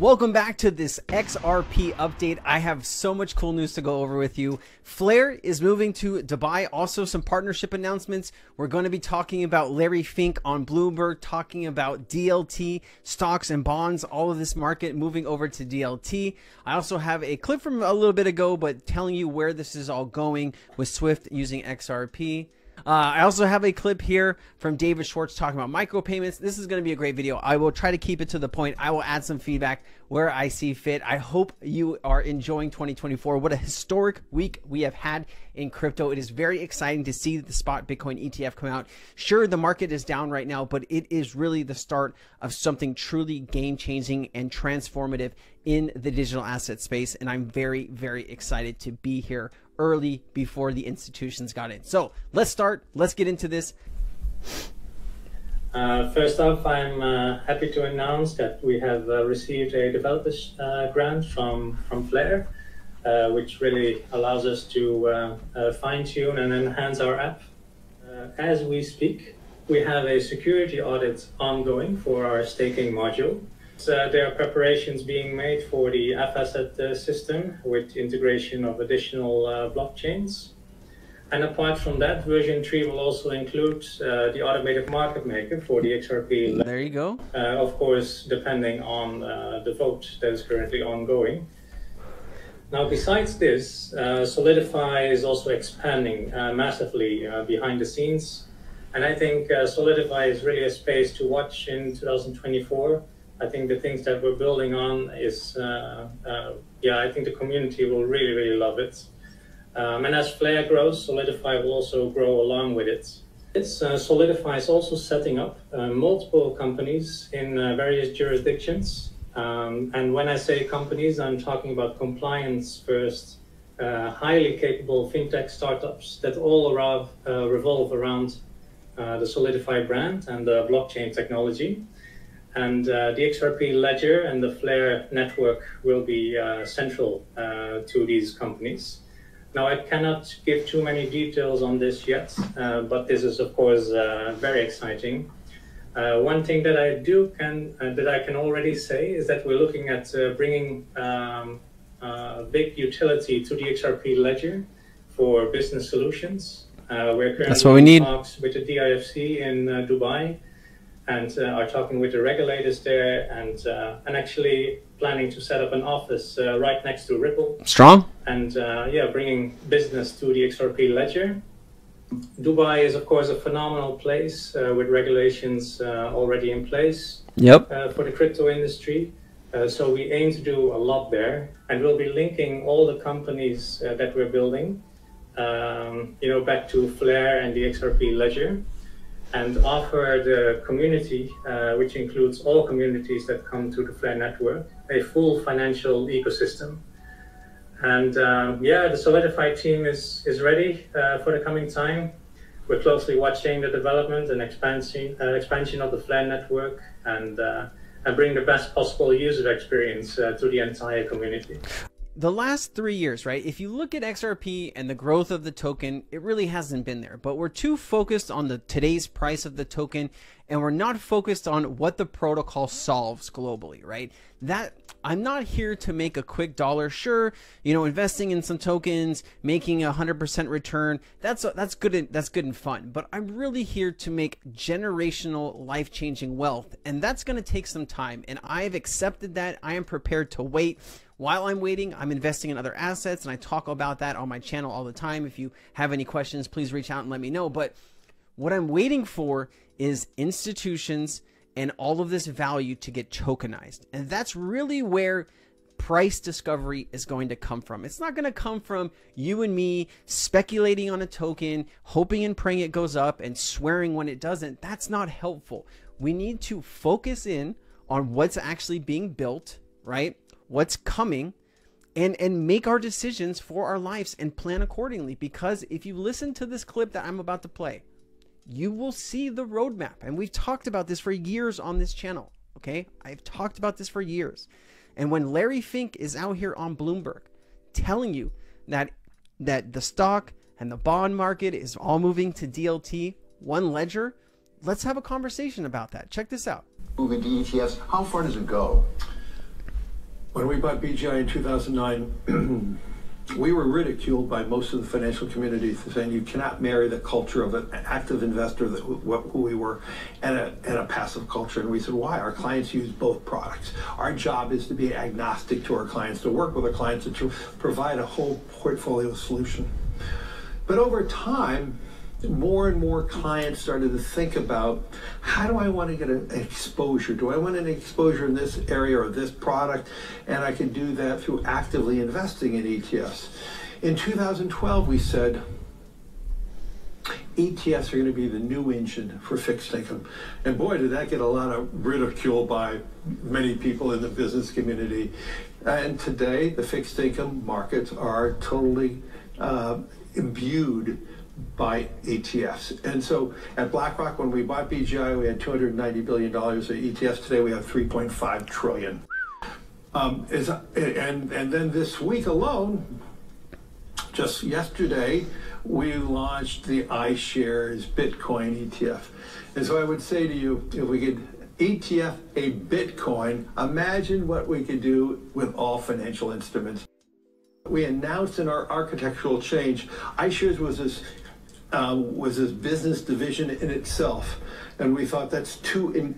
Welcome back to this XRP update. I have so much cool news to go over with you. Flare is moving to Dubai. Also some partnership announcements. We're going to be talking about Larry Fink on Bloomberg, talking about DLT, stocks and bonds, all of this market moving over to DLT. I also have a clip from a little bit ago, but telling you where this is all going with Swift using XRP. I also have a clip here from David Schwartz talking about micropayments. This is going to be a great video. I will try to keep it to the point. I will add some feedback where I see fit. I hope you are enjoying 2024. What a historic week we have had in crypto. It is very exciting to see the spot Bitcoin ETF come out. Sure, the market is down right now, but it is really the start of something truly game-changing and transformative in the digital asset space. And I'm very, very excited to be here early before the institutions got in. So let's start. Let's get into this. First off, I'm happy to announce that we have received a developers grant from Flare, which really allows us to fine-tune and enhance our app. As we speak, we have a security audit ongoing for our staking module. There are preparations being made for the F-asset system with integration of additional blockchains. And apart from that, version 3 will also include the automated market maker for the XRP. There you go. Of course, depending on the vote that is currently ongoing. Now, besides this, Solidify is also expanding massively behind the scenes. And I think Solidify is really a space to watch in 2024. I think the things that we're building on is, I think the community will really, really love it. And as Flare grows, Solidify will also grow along with it. Solidify is also setting up multiple companies in various jurisdictions. And when I say companies, I'm talking about compliance first, highly capable fintech startups that all revolve around the Solidify brand and the blockchain technology. And the XRP Ledger and the Flare Network will be central to these companies. Now, I cannot give too many details on this yet, but this is, of course, very exciting. One thing that I can already say is that we're looking at bringing big utility to the XRP Ledger for business solutions. We're currently in talks with the DIFC in Dubai, and are talking with the regulators there, and actually planning to set up an office right next to Ripple. Strong. And bringing business to the XRP Ledger. Dubai is, of course, a phenomenal place with regulations already in place. Yep. For the crypto industry. So we aim to do a lot there, and we'll be linking all the companies that we're building, back to Flare and the XRP Ledger, and offer the community, which includes all communities that come to the Flare Network, a full financial ecosystem. And the Solidify team is ready for the coming time. We're closely watching the development and expansion of the Flare Network, and bring the best possible user experience to the entire community. The last 3 years, right? If you look at XRP and the growth of the token, it really hasn't been there, but we're too focused on today's price of the token, and we're not focused on what the protocol solves globally, right? I'm not here to make a quick dollar. Sure, investing in some tokens, making 100% return, that's good and fun, but I'm really here to make generational, life-changing wealth, and that's going to take some time, and I've accepted that. I am prepared to wait. While I'm waiting, I'm investing in other assets, and I talk about that on my channel all the time. If you have any questions, please reach out and let me know. But what I'm waiting for is institutions and all of this value to get tokenized. And that's really where price discovery is going to come from. It's not going to come from you and me speculating on a token, hoping and praying it goes up, and swearing when it doesn't. That's not helpful. We need to focus in on what's actually being built, right? What's coming, and make our decisions for our lives and plan accordingly. Because if you listen to this clip that I'm about to play, you will see the roadmap. And we've talked about this for years on this channel, okay? I've talked about this for years. And when Larry Fink is out here on Bloomberg telling you that the stock and the bond market is all moving to DLT, one ledger, let's have a conversation about that. Check this out. Moving to ETFs, how far does it go? When we bought BGI in 2009, we were ridiculed by most of the financial community for saying you cannot marry the culture of an active investor, that who we were, and a passive culture. And we said, why? Our clients use both products. Our job is to be agnostic to our clients, to work with our clients, and to provide a whole portfolio solution. But over time, more and more clients started to think about, how do I want to get an exposure? Do I want an exposure in this area or this product? And I can do that through actively investing in ETFs. In 2012, we said, ETFs are going to be the new engine for fixed income. And boy, did that get a lot of ridicule by many people in the business community. And today, the fixed income markets are totally imbued by ETFs. And so at BlackRock, when we bought BGI, we had $290 billion of ETFs. Today we have $3.5 trillion. And then this week alone, just yesterday, we launched the iShares Bitcoin ETF. And so I would say to you, if we could ETF a Bitcoin, imagine what we could do with all financial instruments. We announced in our architectural change, iShares was this business division in itself, and we thought that's too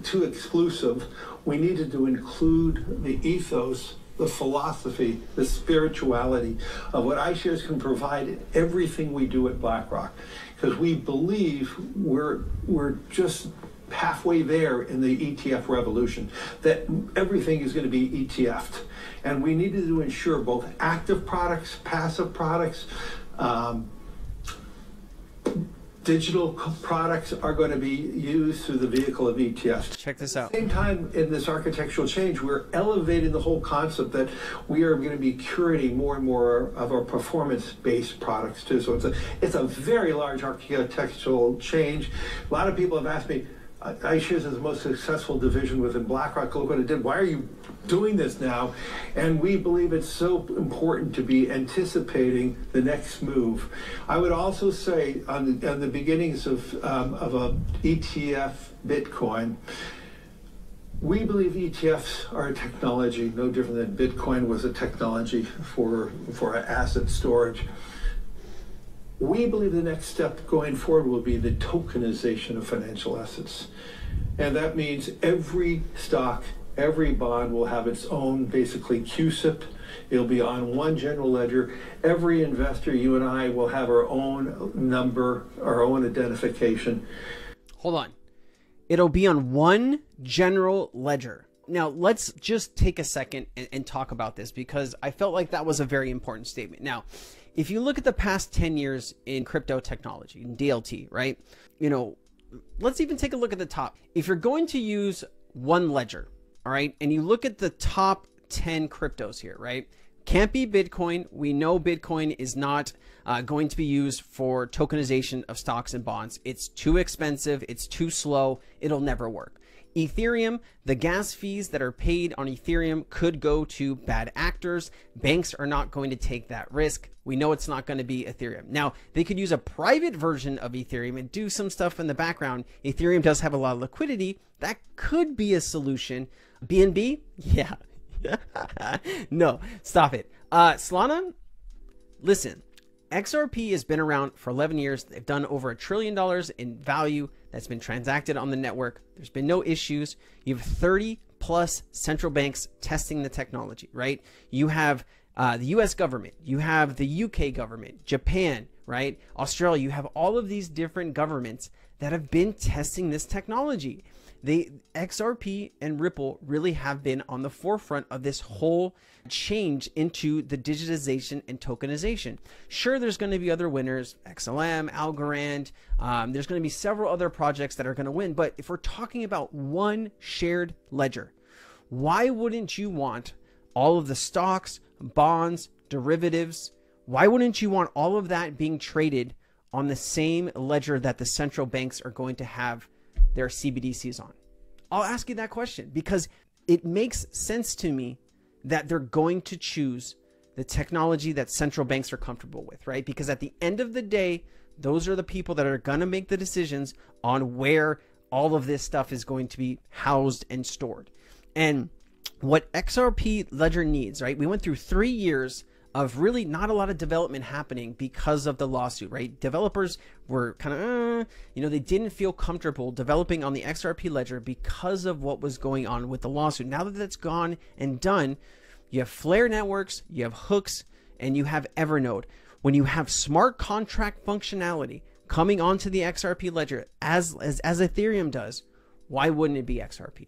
too exclusive. We needed to include the ethos, the philosophy, the spirituality of what iShares can provide in everything we do at BlackRock, because we believe we're just halfway there in the ETF revolution, that everything is going to be ETF'd, and we needed to ensure both active products, passive products, digital products are going to be used through the vehicle of ETFs. Check this out. At the same time, in this architectural change, we're elevating the whole concept that we are going to be curating more and more of our performance-based products too. So it's a very large architectural change. A lot of people have asked me, iShares is the most successful division within BlackRock. Look what it did. Why are you doing this now? And we believe it's so important to be anticipating the next move. I would also say on the beginnings of a ETF Bitcoin, we believe ETFs are a technology, no different than Bitcoin was a technology for asset storage. We believe the next step going forward will be the tokenization of financial assets. And that means every stock, every bond will have its own, basically, CUSIP. It'll be on one general ledger. Every investor, you and I, will have our own number, our own identification. Hold on. It'll be on one general ledger. Now, let's just take a second and talk about this, because I felt like that was a very important statement. Now, if you look at the past 10 years in crypto technology, in DLT, right? You know, let's even take a look at the top. If you're going to use one ledger, all right, and you look at the top 10 cryptos here, right? Can't be Bitcoin. We know Bitcoin is not going to be used for tokenization of stocks and bonds. It's too expensive. It's too slow. It'll never work. Ethereum, the gas fees that are paid on Ethereum could go to bad actors. Banks are not going to take that risk. We know it's not going to be Ethereum. Now, they could use a private version of Ethereum and do some stuff in the background. Ethereum does have a lot of liquidity. That could be a solution. BNB? Yeah. No, stop it. Solana? Listen, XRP has been around for 11 years. They've done over $1 trillion in value that's been transacted on the network. There's been no issues. You have 30+ central banks testing the technology, right? You have the US government, you have the UK government, Japan, right? Australia, you have all of these different governments that have been testing this technology. XRP and Ripple really have been on the forefront of this whole change into the digitization and tokenization. Sure, there's going to be other winners, XLM, Algorand. There's going to be several other projects that are going to win. But if we're talking about one shared ledger, why wouldn't you want all of the stocks, bonds, derivatives? Why wouldn't you want all of that being traded on the same ledger that the central banks are going to have their CBDCs on? I'll ask you that question, because it makes sense to me that they're going to choose the technology that central banks are comfortable with, right? Because at the end of the day, those are the people that are going to make the decisions on where all of this stuff is going to be housed and stored. And what XRP Ledger needs, right? We went through 3 years of really not a lot of development happening because of the lawsuit, right? Developers were kind of, they didn't feel comfortable developing on the XRP Ledger because of what was going on with the lawsuit. Now that that's gone and done, you have Flare Networks, you have Hooks, and you have Evernote. When you have smart contract functionality coming onto the XRP Ledger, as Ethereum does, why wouldn't it be XRP?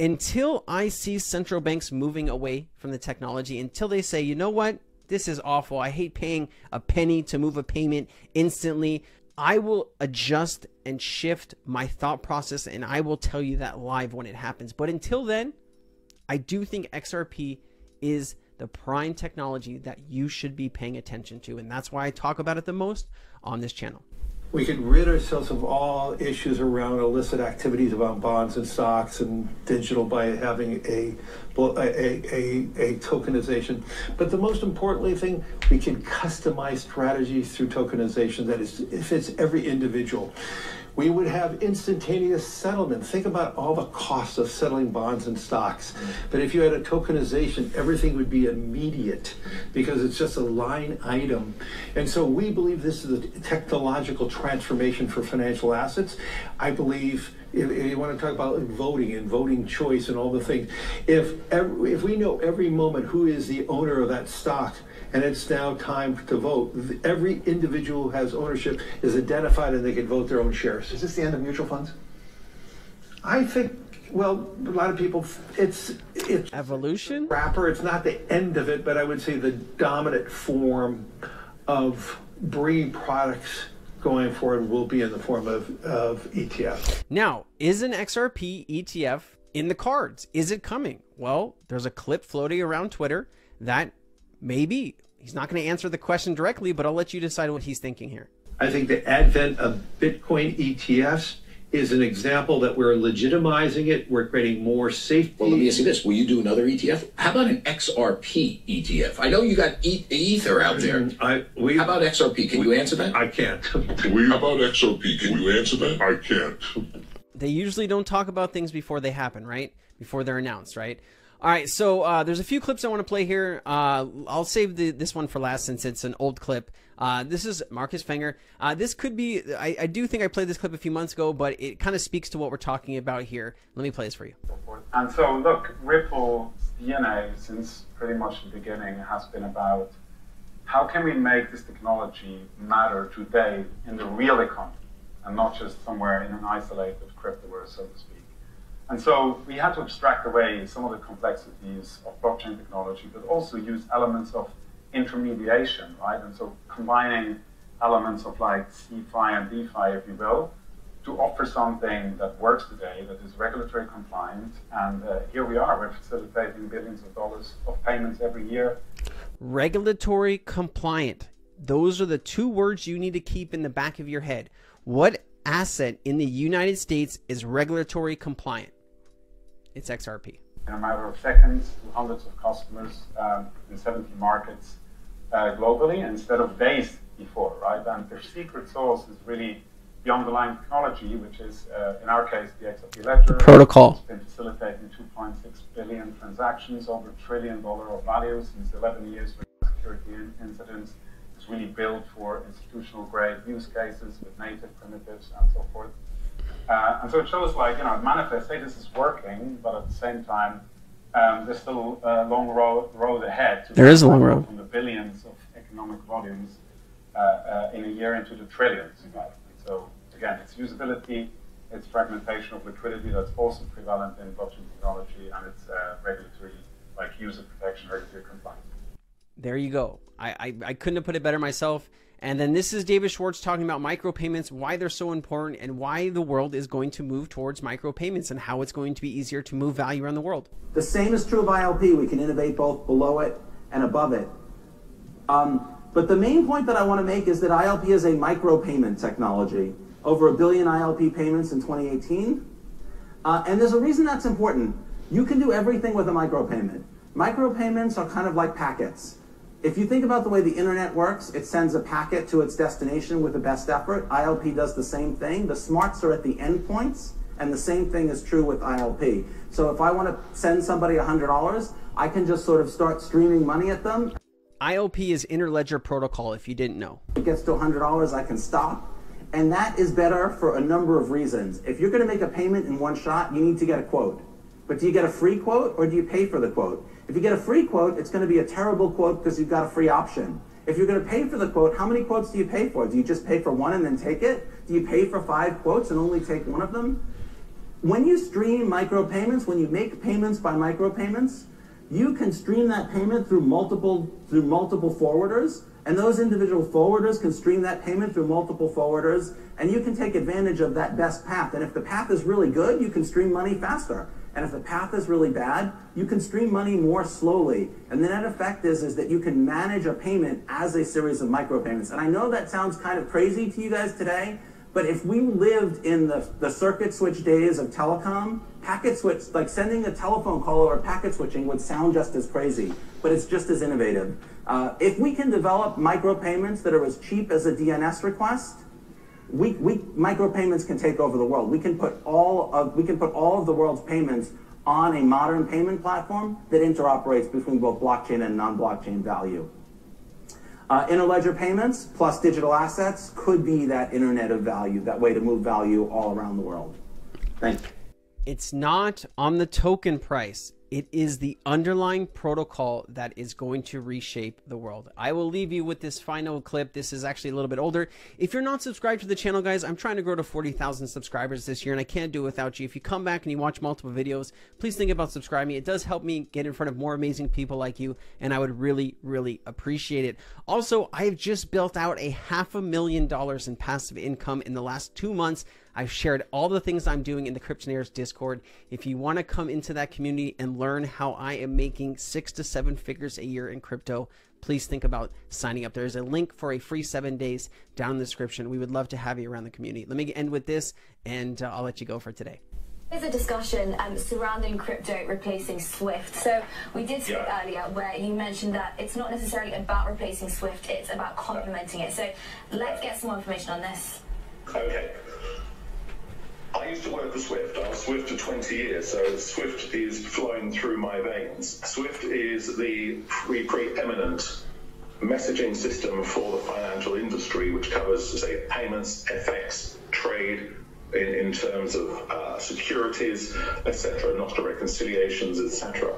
Until I see central banks moving away from the technology, until they say, you know what, this is awful, I hate paying a penny to move a payment instantly, I will adjust and shift my thought process, and I will tell you that live when it happens. But until then, I do think XRP is the prime technology that you should be paying attention to, and that's why I talk about it the most on this channel. We could rid ourselves of all issues around illicit activities about bonds and stocks and digital by having a tokenization. But the most importantly thing, we can customize strategies through tokenization that is, if it's every individual. We would have instantaneous settlement. Think about all the costs of settling bonds and stocks. But if you had a tokenization, everything would be immediate because it's just a line item. And so we believe this is a technological transformation for financial assets. I believe, if you want to talk about voting and voting choice and all the things, if we know every moment who is the owner of that stock, and it's now time to vote. Every individual who has ownership is identified and they can vote their own shares. Is this the end of mutual funds? I think, well, a lot of people, it's evolution. Wrapper, it's not the end of it, but I would say the dominant form of bringing products going forward will be in the form of ETF. Now, is an XRP ETF in the cards? Is it coming? Well, there's a clip floating around Twitter that maybe. He's not going to answer the question directly, but I'll let you decide what he's thinking here. I think the advent of Bitcoin ETFs is an example that we're legitimizing it. We're creating more safety. Well, let me ask you this. Will you do another ETF? How about an XRP ETF? I know you got ether out there. How about XRP? Can you answer that? I can't. How about XRP? Can you answer that? I can't. They usually don't talk about things before they happen, right? Before they're announced, right? All right, so there's a few clips I want to play here. I'll save this one for last since it's an old clip. This is Marcus Fenger. This could be, I do think I played this clip a few months ago, but it kind of speaks to what we're talking about here. Let me play this for you. And so look, Ripple, since pretty much the beginning has been about how can we make this technology matter today in the real economy and not just somewhere in an isolated crypto world, so to speak. And so we had to abstract away some of the complexities of blockchain technology, but also use elements of intermediation, right? And so combining elements of like CeFi and DeFi, if you will, to offer something that works today, that is regulatory compliant. And here we are, we're facilitating billions of dollars of payments every year. Regulatory compliant. Those are the two words you need to keep in the back of your head. What asset in the United States is regulatory compliant? It's XRP. In a matter of seconds, to hundreds of customers in 70 markets globally, instead of days before, right? And their secret sauce is really the underlying technology, which is, in our case, the XRP Ledger. Protocol. It's been facilitating 2.6 billion transactions, over $1 trillion of value since 11 years with security incidents. It's really built for institutional-grade use cases with native primitives and so forth. And so it shows, like, it manifests, hey, this is working, but at the same time, there's still a long road ahead. There is a long road. From the billions of economic volumes in a year into the trillions. Right? So, again, it's usability, it's fragmentation of liquidity that's also prevalent in blockchain technology, and it's regulatory, like user protection, regulatory compliance. There you go. I couldn't have put it better myself. And then this is David Schwartz talking about micropayments, why they're so important, and why the world is going to move towards micropayments and how it's going to be easier to move value around the world. The same is true of ILP. We can innovate both below it and above it. But the main point that I want to make is that ILP is a micropayment technology. Over 1 billion ILP payments in 2018. And there's a reason that's important. You can do everything with a micropayment. Micropayments are kind of like packets. If you think about the way the internet works, it sends a packet to its destination with the best effort. ILP does the same thing. The smarts are at the endpoints. And the same thing is true with ILP. So if I want to send somebody $100, I can just sort of start streaming money at them. ILP is Interledger Protocol, if you didn't know. It gets to $100, I can stop. And that is better for a number of reasons. If you're going to make a payment in one shot, you need to get a quote. But do you get a free quote or do you pay for the quote? If you get a free quote, it's going to be a terrible quote because you've got a free option. If you're going to pay for the quote, how many quotes do you pay for? Do you just pay for one and then take it? Do you pay for 5 quotes and only take one of them? When you stream micropayments, when you make payments by micropayments, you can stream that payment through multiple forwarders, and those individual forwarders can stream that payment through multiple forwarders, and you can take advantage of that best path. And if the path is really good, you can stream money faster. And if the path is really bad, you can stream money more slowly. And the net effect is that you can manage a payment as a series of micropayments. And I know that sounds kind of crazy to you guys today, but if we lived in the circuit switch days of telecom, packet switch, like sending a telephone call or packet switching would sound just as crazy, but it's just as innovative. If we can develop micropayments that are as cheap as a DNS request, micropayments can take over the world. We can put all of the world's payments on a modern payment platform that interoperates between both blockchain and non-blockchain value. Interledger payments plus digital assets could be that internet of value, that way to move value all around the world. Thank you. It's not on the token price. It is the underlying protocol that is going to reshape the world. I will leave you with this final clip. This is actually a little bit older. If you're not subscribed to the channel, guys, I'm trying to grow to 40,000 subscribers this year, and I can't do it without you. If you come back and you watch multiple videos, please think about subscribing. It does help me get in front of more amazing people like you, and I would really, really appreciate it. Also, I've just built out a $500,000 in passive income in the last 2 months. I've shared all the things I'm doing in the Cryptonaires Discord. If you want to come into that community and learn how I am making 6 to 7 figures a year in crypto, please think about signing up. There's a link for a free 7 days down in the description. We would love to have you around the community. Let me end with this, and I'll let you go for today. There's a discussion surrounding crypto replacing Swift. So we did speak earlier where you mentioned that it's not necessarily about replacing Swift, it's about complementing it. So let's get some more information on this. Okay. I used to work for Swift. I was Swift for 20 years, so Swift is flowing through my veins. Swift is the preeminent messaging system for the financial industry, which covers, say, payments, FX, trade, in terms of securities, etc., not reconciliations, etc.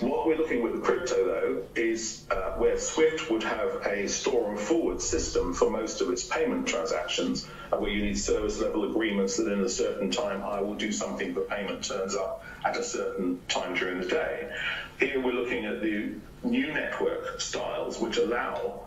What we're looking with the crypto, though, is where Swift would have a store and forward system for most of its payment transactions, where you need service level agreements that in a certain time I will do something, but payment turns up at a certain time during the day. Here we're looking at the new network styles, which allow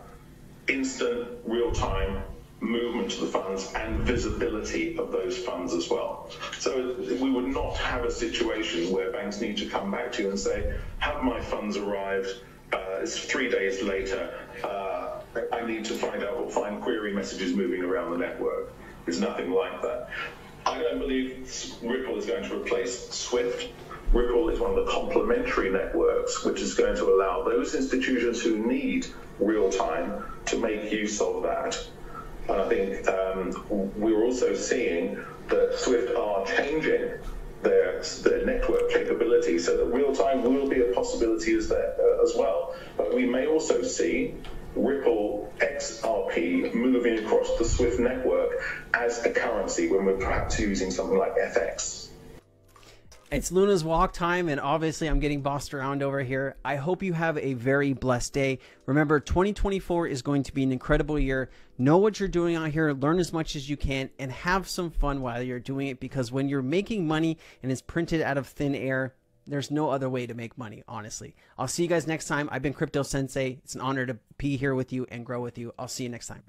instant, real-time movement of the funds and visibility of those funds as well. So we would not have a situation where banks need to come back to you and say, have my funds arrived? It's 3 days later. I need to find out or find query messages moving around the network. There's nothing like that. I don't believe Ripple is going to replace Swift. Ripple is one of the complementary networks, which is going to allow those institutions who need real time to make use of that. And I think we're also seeing that Swift are changing their network capability so that real-time will be a possibility as well. But we may also see Ripple XRP moving across the Swift network as a currency when we're perhaps using something like FX. It's Luna's walk time, and obviously I'm getting bossed around over here. I hope you have a very blessed day. Remember, 2024 is going to be an incredible year. Know what you're doing out here, learn as much as you can, and have some fun while you're doing it, because when you're making money and it's printed out of thin air, there's no other way to make money, honestly. I'll see you guys next time. I've been Crypto Sensei. It's an honor to be here with you and grow with you. I'll see you next time.